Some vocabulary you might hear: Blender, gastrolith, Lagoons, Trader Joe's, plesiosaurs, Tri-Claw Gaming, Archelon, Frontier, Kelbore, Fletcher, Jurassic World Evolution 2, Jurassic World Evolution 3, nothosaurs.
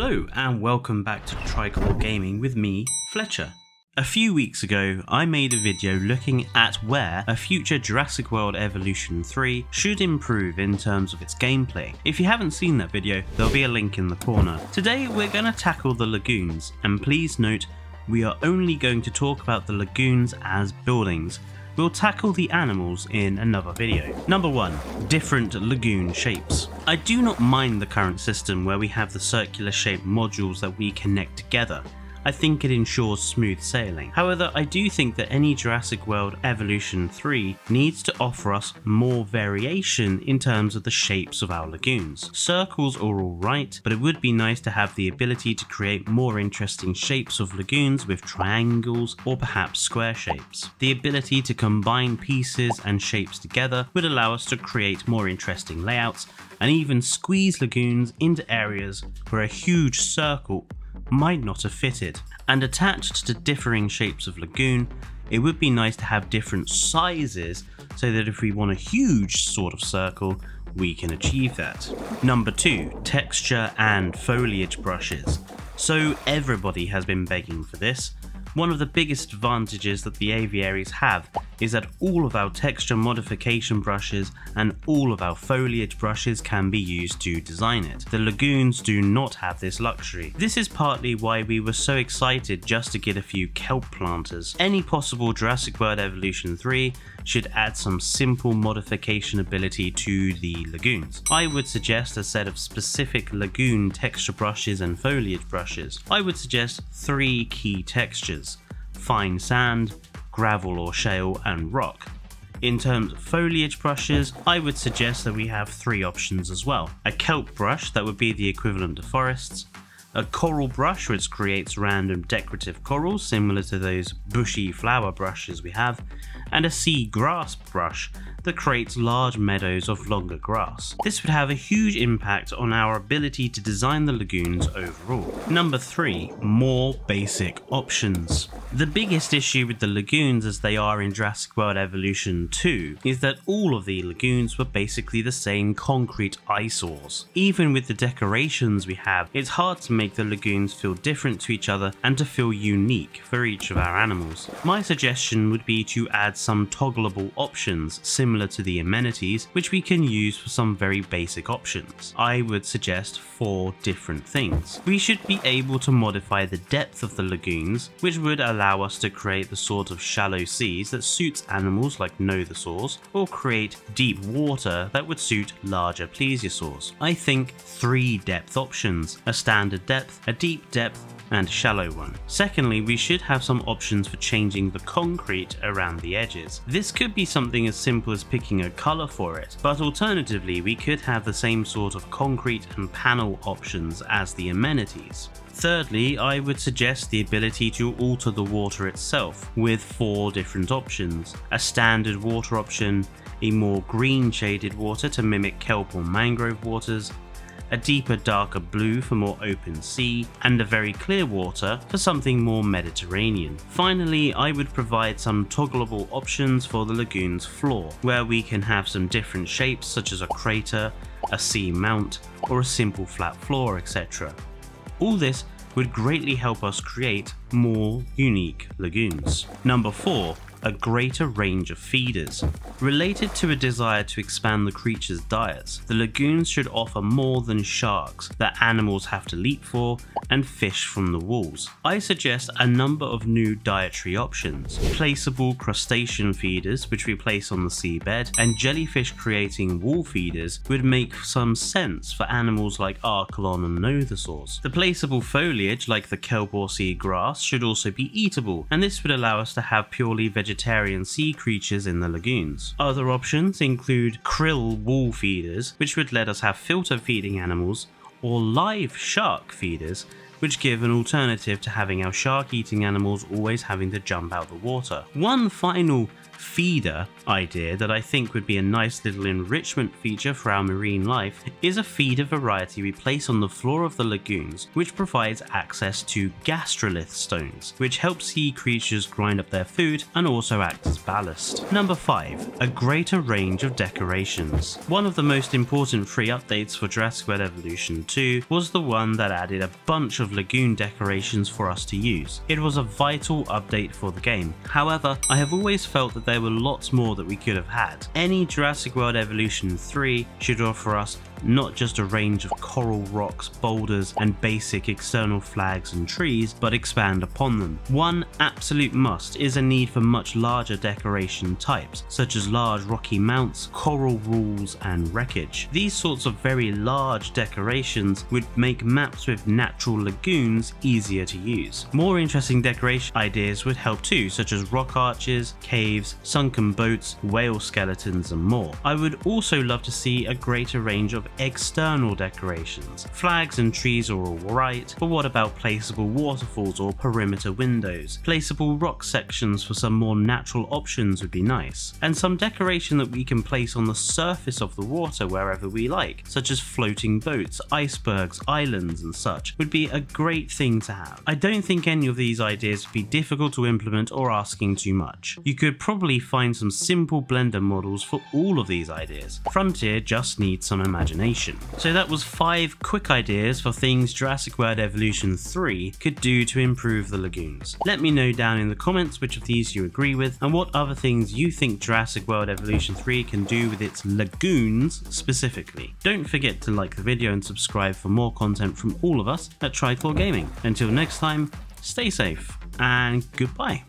Hello and welcome back to Tri-Claw Gaming with me, Fletcher. A few weeks ago, I made a video looking at where a future Jurassic World Evolution 3 should improve in terms of its gameplay. If you haven't seen that video, there'll be a link in the corner. Today, we're going to tackle the lagoons, and please note, we are only going to talk about the lagoons as buildings. We'll tackle the animals in another video. Number 1. Different lagoon shapes. I do not mind the current system where we have the circular shaped modules that we connect together. I think it ensures smooth sailing. However, I do think that any Jurassic World Evolution 3 needs to offer us more variation in terms of the shapes of our lagoons. Circles are alright, but it would be nice to have the ability to create more interesting shapes of lagoons with triangles or perhaps square shapes. The ability to combine pieces and shapes together would allow us to create more interesting layouts and even squeeze lagoons into areas where a huge circle might not have fitted. And attached to differing shapes of lagoon, it would be nice to have different sizes so that if we want a huge sort of circle, we can achieve that. Number 2, texture and foliage brushes. So everybody has been begging for this. One of the biggest advantages that the aviaries have is that all of our texture modification brushes and all of our foliage brushes can be used to design it. The lagoons do not have this luxury. This is partly why we were so excited just to get a few kelp planters. Any possible Jurassic World Evolution 3 should add some simple modification ability to the lagoons. I would suggest a set of specific lagoon texture brushes and foliage brushes. I would suggest 3 key textures: fine sand, gravel or shale, and rock. In terms of foliage brushes, I would suggest that we have 3 options as well. A kelp brush, that would be the equivalent to forests. A coral brush, which creates random decorative corals similar to those bushy flower brushes we have. And a sea grass brush that creates large meadows of longer grass. This would have a huge impact on our ability to design the lagoons overall. Number 3, more basic options. The biggest issue with the lagoons as they are in Jurassic World Evolution 2 is that all of the lagoons were basically the same concrete eyesores. Even with the decorations we have, it's hard to make the lagoons feel different to each other and to feel unique for each of our animals. My suggestion would be to add some toggleable options similar to the amenities, which we can use for some very basic options. I would suggest 4 different things. We should be able to modify the depth of the lagoons, which would allow us to create the sort of shallow seas that suits animals like nothosaurs, or create deep water that would suit larger plesiosaurs. I think 3 depth options: a standard depth, a deep depth, and a shallow one. Secondly, we should have some options for changing the concrete around the edges. This could be something as simple as picking a colour for it, but alternatively we could have the same sort of concrete and panel options as the amenities. Thirdly, I would suggest the ability to alter the water itself with 4 different options: a standard water option, a more green shaded water to mimic kelp or mangrove waters, a deeper, darker blue for more open sea, and a very clear water for something more Mediterranean. Finally, I would provide some toggleable options for the lagoon's floor, where we can have some different shapes such as a crater, a sea mount, or a simple flat floor, etc. All this would greatly help us create more unique lagoons. Number 4. A greater range of feeders. Related to a desire to expand the creature's diets, the lagoons should offer more than sharks that animals have to leap for and fish from the walls. I suggest a number of new dietary options: placeable crustacean feeders, which we place on the seabed, and jellyfish creating wall feeders would make some sense for animals like Archelon and nothosaurs. The placeable foliage, like the Kelbore sea grass, should also be eatable, and this would allow us to have purely vegetarian sea creatures in the lagoons. Other options include krill wall feeders, which would let us have filter feeding animals, or live shark feeders, which give an alternative to having our shark eating animals always having to jump out the water. One final feeder idea that I think would be a nice little enrichment feature for our marine life is a feeder variety we place on the floor of the lagoons, which provides access to gastrolith stones, which help sea creatures grind up their food and also act as ballast. Number 5. A greater range of decorations. One of the most important free updates for Jurassic World Evolution 2 was the one that added a bunch of lagoon decorations for us to use. It was a vital update for the game. However, I have always felt that there were lots more that we could have had. Any Jurassic World Evolution 3 should offer us not just a range of coral rocks, boulders, and basic external flags and trees, but expand upon them. One absolute must is a need for much larger decoration types, such as large rocky mounts, coral walls, and wreckage. These sorts of very large decorations would make maps with natural lagoons easier to use. More interesting decoration ideas would help too, such as rock arches, caves, sunken boats, whale skeletons, and more. I would also love to see a greater range of external decorations. Flags and trees are alright, but what about placeable waterfalls or perimeter windows? Placeable rock sections for some more natural options would be nice, and some decoration that we can place on the surface of the water wherever we like, such as floating boats, icebergs, islands, and such, would be a great thing to have. I don't think any of these ideas would be difficult to implement or asking too much. You could probably find some simple Blender models for all of these ideas. Frontier just needs some imagination. So that was 5 quick ideas for things Jurassic World Evolution 3 could do to improve the lagoons. Let me know down in the comments which of these you agree with and what other things you think Jurassic World Evolution 3 can do with its lagoons specifically. Don't forget to like the video and subscribe for more content from all of us at Tri-Claw Gaming. Until next time, stay safe and goodbye.